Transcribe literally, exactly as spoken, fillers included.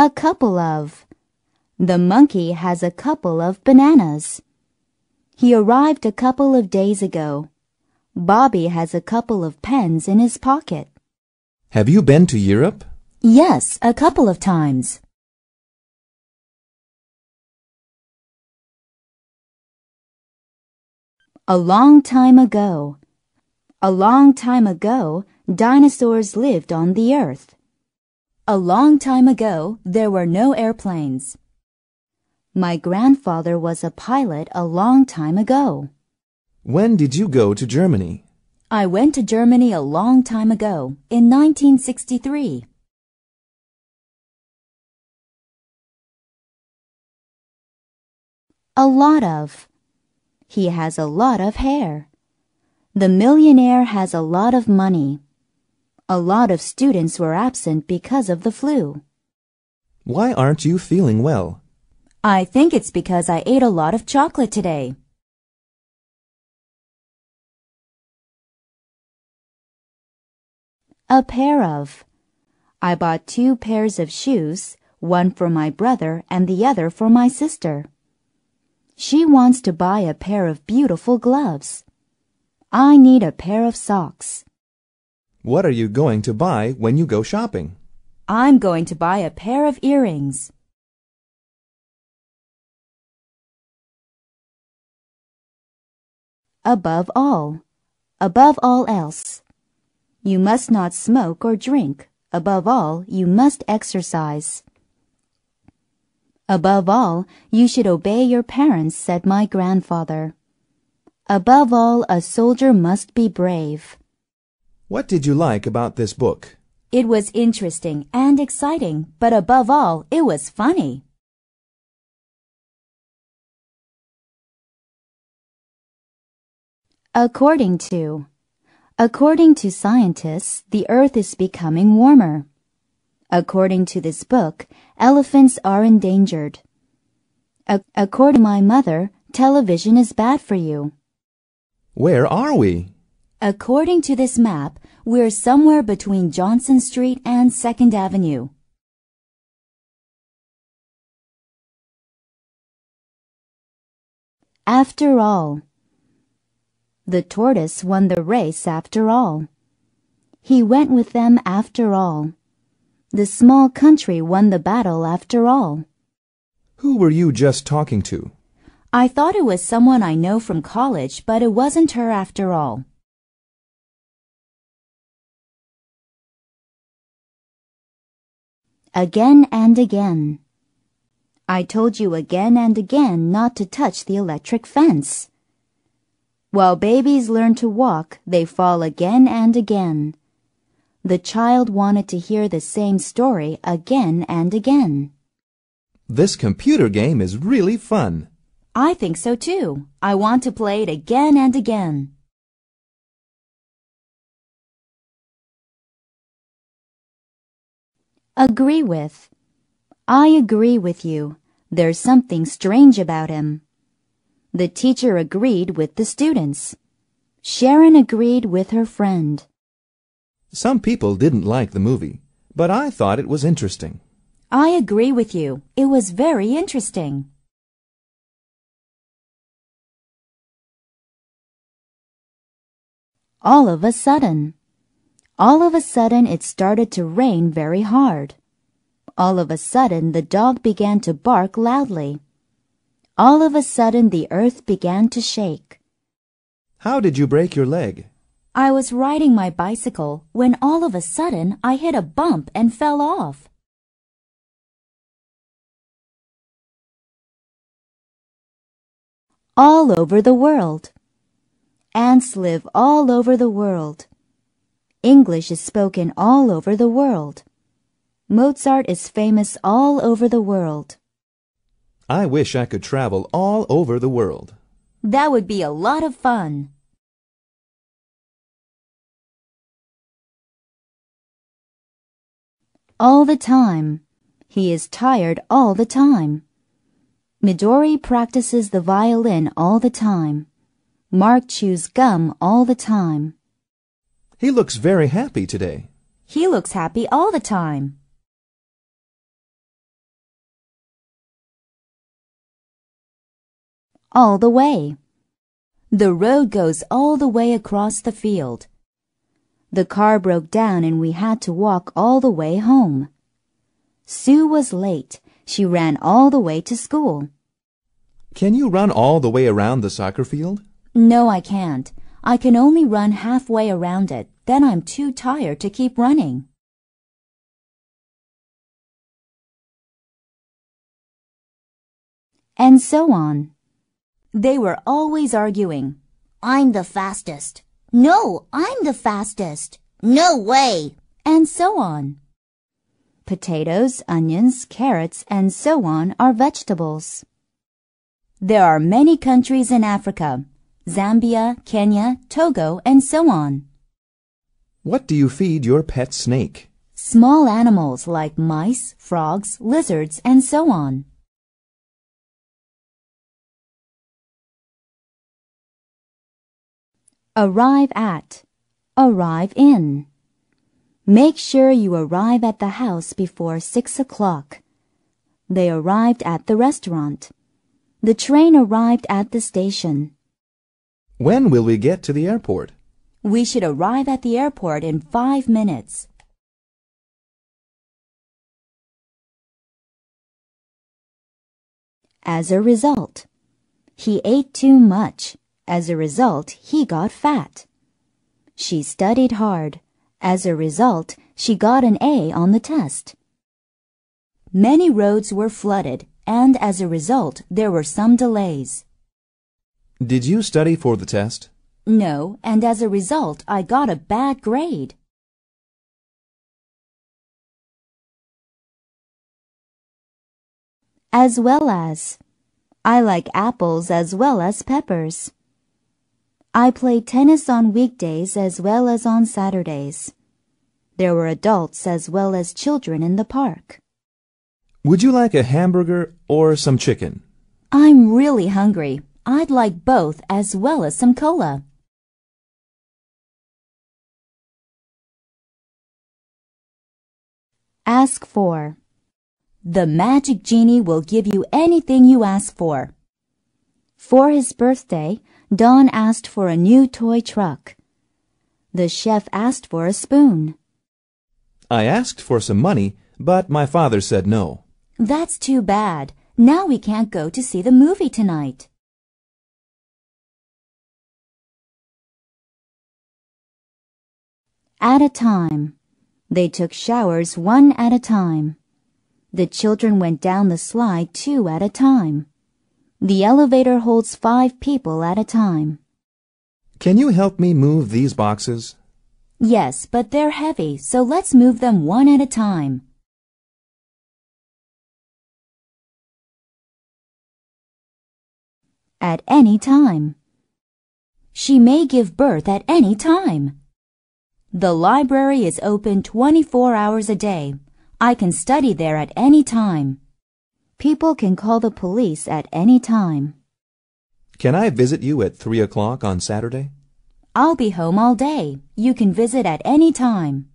A couple of. The monkey has a couple of bananas. He arrived a couple of days ago. Bobby has a couple of pens in his pocket. Have you been to Europe? Yes, a couple of times. A long time ago. A long time ago, dinosaurs lived on the earth. A long time ago, there were no airplanes. My grandfather was a pilot a long time ago. When did you go to Germany? I went to Germany a long time ago, in nineteen sixty-three. A lot of. He has a lot of hair. The millionaire has a lot of money. A lot of students were absent because of the flu. Why aren't you feeling well? I think it's because I ate a lot of chocolate today. A pair of. I bought two pairs of shoes, one for my brother and the other for my sister. She wants to buy a pair of beautiful gloves. I need a pair of socks. What are you going to buy when you go shopping? I'm going to buy a pair of earrings. Above all. Above all else. You must not smoke or drink. Above all, you must exercise. Above all, you should obey your parents, said my grandfather. Above all, a soldier must be brave. What did you like about this book? It was interesting and exciting, but above all, it was funny. According to. According to scientists, the Earth is becoming warmer. According to this book, elephants are endangered. A- according to my mother, television is bad for you. Where are we? According to this map, we're somewhere between Johnson Street and Second Avenue. After all. The tortoise won the race after all. He went with them after all. The small country won the battle after all. Who were you just talking to? I thought it was someone I know from college, but it wasn't her after all. Again and again. I told you again and again not to touch the electric fence. While babies learn to walk, they fall again and again. The child wanted to hear the same story again and again. This computer game is really fun. I think so too. I want to play it again and again. Agree with. I agree with you. There's something strange about him. The teacher agreed with the students. Sharon agreed with her friend. Some people didn't like the movie, but I thought it was interesting. I agree with you. It was very interesting. All of a sudden. All of a sudden it started to rain very hard. All of a sudden the dog began to bark loudly. All of a sudden the earth began to shake. How did you break your leg? I was riding my bicycle when all of a sudden I hit a bump and fell off. All over the world. Ants live all over the world. English is spoken all over the world. Mozart is famous all over the world. I wish I could travel all over the world. That would be a lot of fun. All the time. He is tired all the time. Midori practices the violin all the time. Mark chews gum all the time. He looks very happy today. He looks happy all the time. all the way. The road goes all the way across the field. The car broke down and we had to walk all the way home. Sue was late. She ran all the way to school. Can you run all the way around the soccer field? No, I can't. I can only run halfway around it. Then I'm too tired to keep running. And so on. They were always arguing. I'm the fastest. No, I'm the fastest. No way. And so on. Potatoes, onions, carrots, and so on are vegetables. There are many countries in Africa. Zambia, Kenya, Togo, and so on. What do you feed your pet snake? Small animals like mice, frogs, lizards, and so on. Arrive at. Arrive in. Make sure you arrive at the house before six o'clock. They arrived at the restaurant. The train arrived at the station. When will we get to the airport? We should arrive at the airport in five minutes. As a result, he ate too much. As a result, he got fat. She studied hard. As a result, she got an A on the test. Many roads were flooded, and as a result, there were some delays. Did you study for the test? No, and as a result, I got a bad grade. As well as. I like apples as well as peppers. I play tennis on weekdays as well as on Saturdays. There were adults as well as children in the park. Would you like a hamburger or some chicken? I'm really hungry. I'd like both as well as some cola. Ask for. The magic genie will give you anything you ask for. For his birthday, Don asked for a new toy truck. The chef asked for a spoon. I asked for some money, but my father said no. That's too bad. Now we can't go to see the movie tonight. At a time. They took showers one at a time. The children went down the slide two at a time. The elevator holds five people at a time. Can you help me move these boxes? Yes, but they're heavy, so let's move them one at a time. At any time. She may give birth at any time. The library is open twenty-four hours a day. I can study there at any time. People can call the police at any time. Can I visit you at three o'clock on Saturday? I'll be home all day. You can visit at any time.